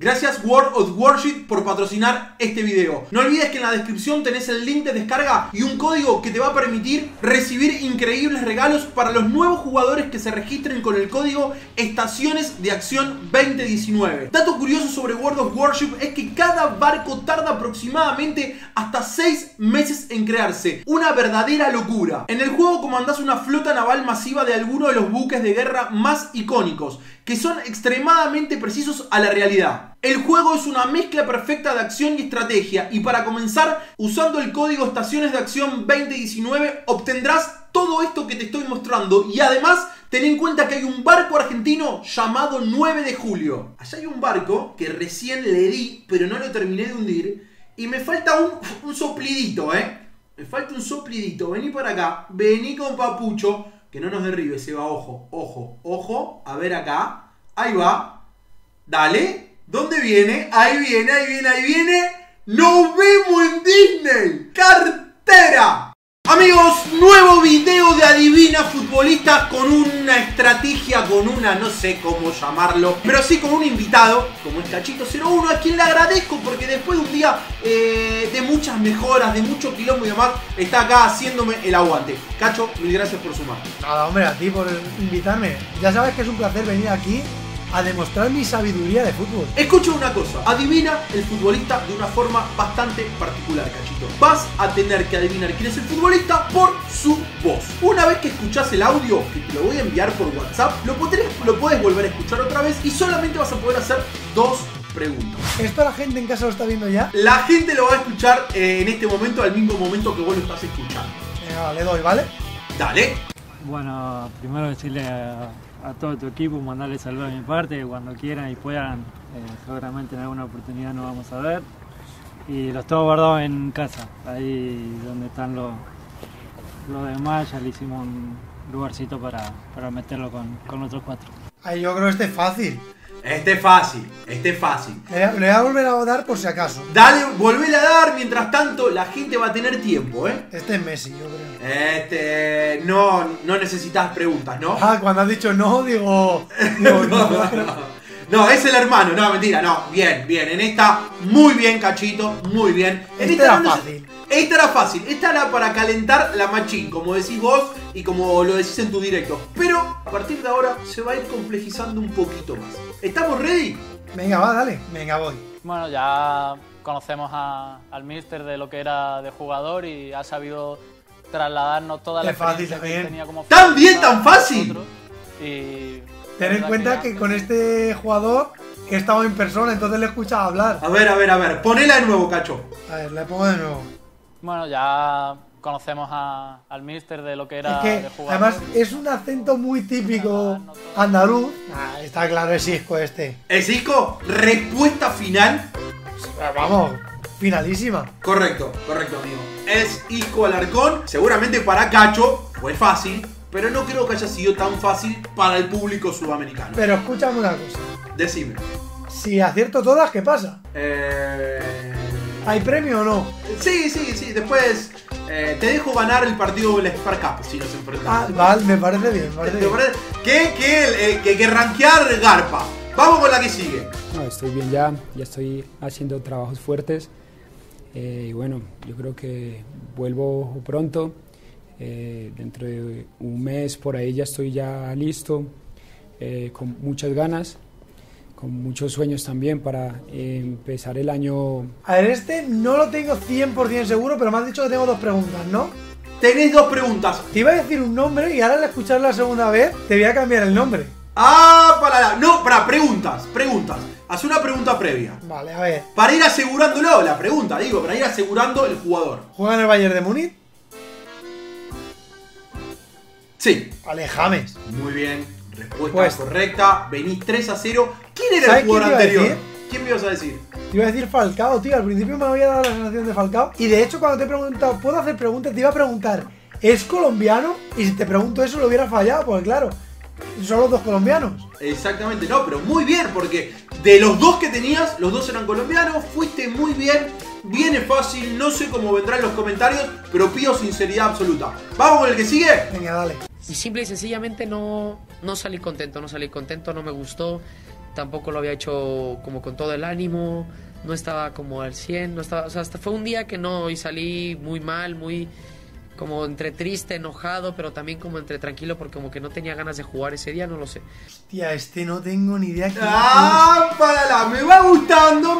Gracias World of Warships por patrocinar este video. No olvides que en la descripción tenés el link de descarga y un código que te va a permitir recibir increíbles regalos para los nuevos jugadores que se registren con el código Estaciones de Acción 2019. Dato curioso sobre World of Warships es que cada barco tarda aproximadamente hasta 6 meses en crearse. Una verdadera locura. En el juego comandás una flota naval masiva de alguno de los buques de guerra más icónicos, que son extremadamente precisos a la realidad. El juego es una mezcla perfecta de acción y estrategia, y para comenzar, usando el código Estaciones de Acción 2019 obtendrás todo esto que te estoy mostrando, y además ten en cuenta que hay un barco argentino llamado 9 de julio. Allá hay un barco que recién le di, pero no lo terminé de hundir, y me falta un soplidito, me falta un soplidito. Vení para acá, vení con Papucho. Que no nos derribe, se va, ojo, ojo, ojo. A ver acá, ahí va. Dale, ¿dónde viene? Ahí viene, ahí viene, ahí viene. ¡Nos vemos en Disney! ¡Cartera! Amigos, nuevo video de Adivina Futbolista con una estrategia, con una, no sé cómo llamarlo, pero sí con un invitado, como es Cachito01, a quien le agradezco porque después de un día de muchas mejoras, de mucho quilombo y demás, está acá haciéndome el aguante. Cacho, mil gracias por sumar. Nada, hombre, a ti por invitarme. Ya sabes que es un placer venir aquí a demostrar mi sabiduría de fútbol. Escucha una cosa, adivina el futbolista de una forma bastante particular, Cachito. Vas a tener que adivinar quién es el futbolista por su voz. Una vez que escuchás el audio, que te lo voy a enviar por WhatsApp, lo podés volver a escuchar otra vez y solamente vas a poder hacer dos preguntas. ¿Esto la gente en casa lo está viendo ya? La gente lo va a escuchar en este momento, al mismo momento que vos lo estás escuchando. Le doy, ¿vale? Dale. Bueno, primero decirle a todo tu equipo, mandarle saludos de mi parte, cuando quieran y puedan, seguramente en alguna oportunidad nos vamos a ver. Y los tengo guardados en casa, ahí donde están los demás, ya le hicimos un lugarcito para meterlo con otros cuatro. Ay, yo creo que este es fácil. Este es fácil, este es fácil. Le voy a volver a dar por si acaso. Dale, volvele a dar, mientras tanto la gente va a tener tiempo, Este es Messi, yo creo. Este... No necesitas preguntas, ¿no? Ah, cuando has dicho no, digo no, es el hermano, no, mentira, no. Bien, bien, en esta, muy bien, Cachito, muy bien. En esta era fácil. Esta era fácil, esta era para calentar la machín, como decís vos y como lo decís en tu directo. Pero a partir de ahora se va a ir complejizando un poquito más. ¿Estamos ready? Venga, va, dale. Venga, voy. Bueno, ya conocemos al míster de lo que era de jugador y ha sabido trasladarnos toda la experiencia que tenía como... ¡Tan bien, tan fácil! Y... ten en cuenta que con este jugador he estado en persona, entonces le he escuchado hablar. A ver, ponela de nuevo, Cacho. A ver, la pongo de nuevo. Bueno, ya conocemos al míster de lo que era de jugador. Además, es un acento muy típico andaluz. Ah, está claro, es Isco este. ¿Es Isco? ¿Respuesta final? Vamos, finalísima. Correcto, correcto, amigo. Es Isco Alarcón. Seguramente para Cacho fue fácil, pero no creo que haya sido tan fácil para el público sudamericano. Pero escúchame una cosa. Decime. Si acierto todas, ¿qué pasa? ¿Hay premio o no? Sí, después te dejo ganar el partido del Spark Cup si nos enfrentamos. Ah, vale, me parece bien, me parece bien. Que rankear garpa. Vamos con la que sigue. No, estoy bien ya, ya estoy haciendo trabajos fuertes. Y bueno, yo creo que vuelvo pronto. Dentro de un mes por ahí ya estoy ya listo, con muchas ganas, con muchos sueños también para empezar el año. A ver, este no lo tengo 100% seguro, pero me has dicho que tengo dos preguntas, ¿no? Tenéis dos preguntas. Te iba a decir un nombre y ahora al escuchar la segunda vez te voy a cambiar el nombre. Ah, para preguntas. Haz una pregunta previa. Vale, a ver. Para ir asegurándolo, la pregunta, digo, para ir asegurando el jugador. ¿Juega en el Bayern de Múnich? Sí. Alex James. Muy bien. Respuesta correcta, venís 3-0. ¿Quién era el jugador anterior? ¿Quién me ibas a decir? Te iba a decir Falcao, tío. Al principio me había dado la sensación de Falcao. Y de hecho, cuando te he preguntado, ¿puedo hacer preguntas? Te iba a preguntar, ¿es colombiano? Y si te pregunto eso, lo hubiera fallado, porque claro, son los dos colombianos. Exactamente, no, pero muy bien, porque de los dos que tenías, los dos eran colombianos. Fuiste muy bien, viene fácil. No sé cómo vendrán los comentarios, pero pido sinceridad absoluta. ¿Vamos con el que sigue? Venga, dale. Y simple y sencillamente no salí contento, no me gustó. tampoco lo había hecho como con todo el ánimo, no estaba como al 100, no estaba, o sea, hasta fue un día que no, y salí muy mal, muy como entre triste, enojado, pero también como entre tranquilo, porque como que no tenía ganas de jugar ese día, no lo sé. Hostia, no tengo ni idea. ¡Ah, para! Me va gustando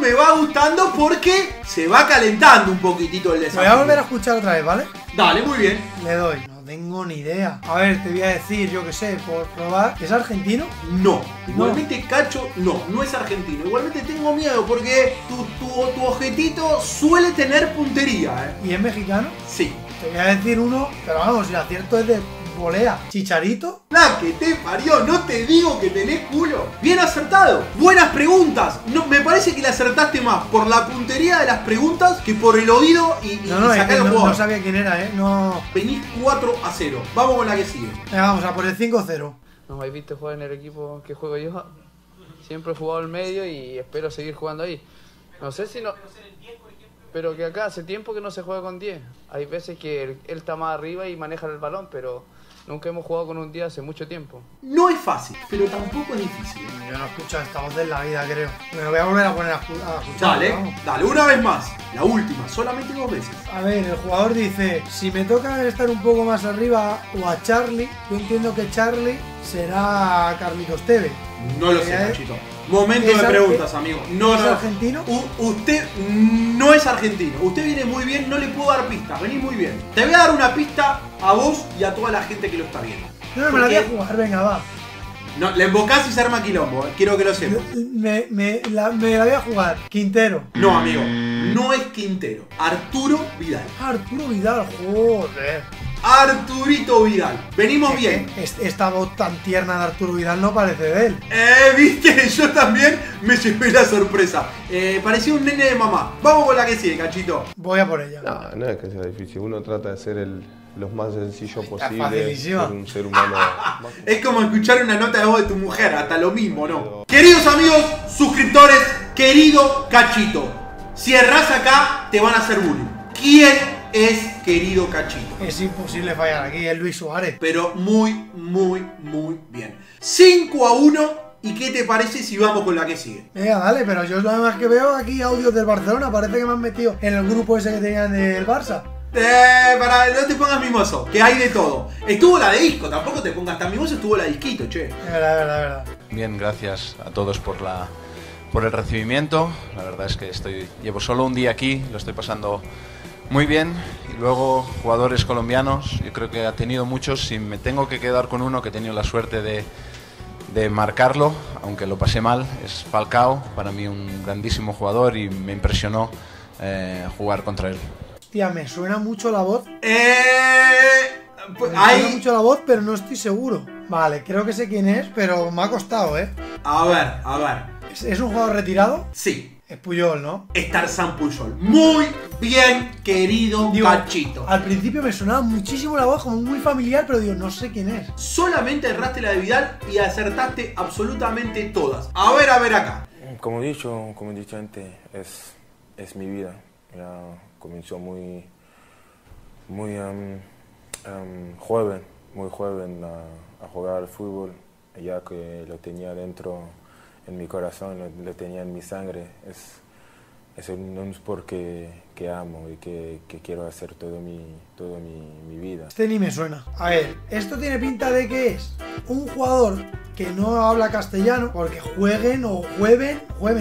porque se va calentando un poquitito el desafío. Voy a volver a escuchar otra vez, ¿vale? Dale, muy bien. Le doy. No tengo ni idea. A ver, te voy a decir, yo qué sé, por probar. ¿Es argentino? No. Igualmente, Cacho, no, no es argentino. Igualmente tengo miedo porque tu objetito suele tener puntería, ¿eh? ¿Y es mexicano? Sí. Te voy a decir uno, pero vamos, el acierto es de volea. ¿Chicharito? ¡La que te parió! ¡No te digo que tenés culo! ¡Bien acertado! ¡Buenas preguntas! No, me parece que le acertaste más por la puntería de las preguntas que por el oído y no, sacar el juego. No sabía quién era, ¿eh? No. Venís 4-0. Vamos con la que sigue. Vamos a por el 5-0. No me habéis visto jugar en el equipo que juego yo. Siempre he jugado al medio y espero seguir jugando ahí. No sé si no... Pero que acá hace tiempo que no se juega con 10. Hay veces que él está más arriba y maneja el balón, pero nunca hemos jugado con un 10 hace mucho tiempo. No es fácil, pero tampoco es difícil. Yo no escucho esta voz de la vida, creo. Me lo voy a volver a poner a escuchar. Dale, vamos. Dale, una vez más. La última, solamente 2 veces. A ver, el jugador dice, si me toca estar un poco más arriba o a Charlie, yo entiendo que Charlie será Carmichael Esteves. No lo sé, Cachito. Momento de preguntas, amigo. No, ¿es argentino? Usted no es argentino. Usted viene muy bien, no le puedo dar pistas. Venís muy bien. Te voy a dar una pista a vos y a toda la gente que lo está viendo. No, me la voy a jugar, venga, va. No, le embocás y se arma quilombo, quiero que lo sepas. Me la voy a jugar. Quintero. No, amigo, no es Quintero. Arturo Vidal. Arturo Vidal, joder. Arturito Vidal, venimos bien. Esta voz tan tierna de Arturo Vidal no parece de él. Viste, yo también me llevé la sorpresa. Parecía un nene de mamá. Vamos con la que sigue, Cachito. Voy a por ella. No, no es que sea difícil. Uno trata de ser lo más sencillo posible. Ser un ser humano. Es como escuchar una nota de voz de tu mujer, hasta lo mismo, ¿no? Queridos amigos, suscriptores, querido Cachito, si erras acá, te van a hacer bullying. ¿Quién es querido Cachito? Es imposible fallar aquí, es Luis Suárez. Pero muy, muy, muy bien. 5-1. ¿Y qué te parece si vamos con la que sigue? Venga, dale, pero yo nada más que veo aquí audios del Barcelona. Parece que me han metido en el grupo ese que tenían del Barça. Para, no te pongas mimoso, que hay de todo. Estuvo la de Isco, tampoco te pongas tan mimoso, estuvo la de Isquito, che. Es verdad, es verdad, es verdad. Bien, gracias a todos por el recibimiento. La verdad es que llevo solo un día aquí, lo estoy pasando muy bien, y luego jugadores colombianos, yo creo que ha tenido muchos. Si me tengo que quedar con uno que he tenido la suerte de marcarlo, aunque lo pasé mal, es Falcao. Para mí un grandísimo jugador y me impresionó jugar contra él. Hostia, me suena mucho la voz. Me suena mucho la voz, pero no estoy seguro. Vale, creo que sé quién es, pero me ha costado, ¿eh? A ver. ¿Es un jugador retirado? Sí. Es Puyol, ¿no? Es Tarzán Puyol. Muy bien, querido Cachito. Al principio me sonaba muchísimo la voz, como muy familiar, pero digo, no sé quién es. Solamente erraste la de Vidal y acertaste absolutamente todas. A ver acá. Como he dicho antes, es mi vida. Ya comenzó muy joven a jugar al fútbol, ya que lo tenía dentro. En mi corazón, lo tenía en mi sangre. Es un sport que amo y que quiero hacer toda mi vida. Este ni me suena. A ver, esto tiene pinta de que es un jugador que no habla castellano, porque jueven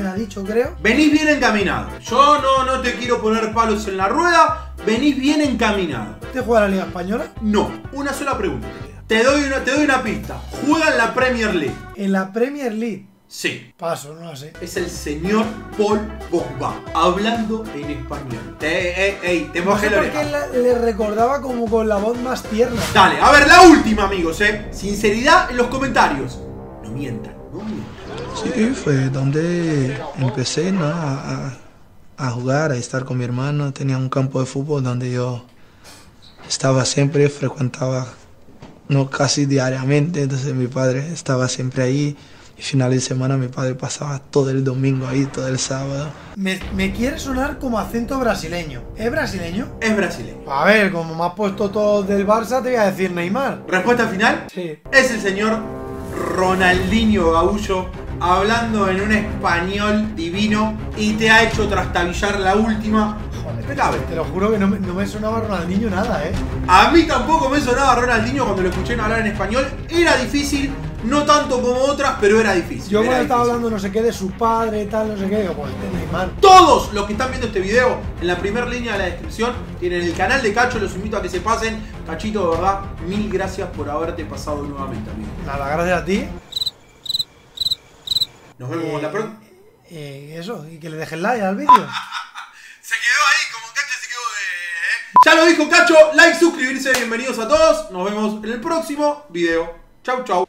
ha dicho, creo. Venís bien encaminado. Yo no te quiero poner palos en la rueda, venís bien encaminado. ¿Usted juega la Liga Española? No, una sola pregunta te queda. Te doy una pista. Juega en la Premier League. ¿En la Premier League? Sí. Paso, no lo sé. Es el señor Paul Pogba, hablando en español. Te mojé la oreja. Porque le recordaba como con la voz más tierna. Dale, a ver, la última, amigos, Sinceridad en los comentarios. No mientan, no mientan. Sí, fue donde empecé, ¿no? a jugar, a estar con mi hermano. Tenía un campo de fútbol donde yo estaba siempre, frecuentaba, no casi diariamente. Entonces mi padre estaba siempre ahí. Y final de semana mi padre pasaba todo el domingo ahí, todo el sábado. Me quiere sonar como acento brasileño. ¿Es brasileño? Es brasileño. A ver, como me has puesto todo del Barça, te voy a decir Neymar. ¿Respuesta final? Sí. Es el señor Ronaldinho Gaúcho, hablando en un español divino y te ha hecho trastabillar la última. Joder, te lo juro que no me sonaba Ronaldinho nada, ¿eh? A mí tampoco me sonaba Ronaldinho cuando lo escuché hablar en español. Era difícil, no tanto como otras, pero era difícil. Yo cuando estaba hablando no sé qué de su padre, tal, no sé qué, como el Neymar. Todos los que están viendo este video, en la primera línea de la descripción, tienen el canal de Cacho, los invito a que se pasen. Cachito, de verdad, mil gracias por haberte pasado nuevamente, amigo. Nada, gracias a ti. Nos vemos en la próxima. Eso, y que le dejen like al vídeo. Se quedó ahí, como Cacho se quedó de... Ya lo dijo Cacho, like, suscribirse, bienvenidos a todos. Nos vemos en el próximo video. Chau, chau.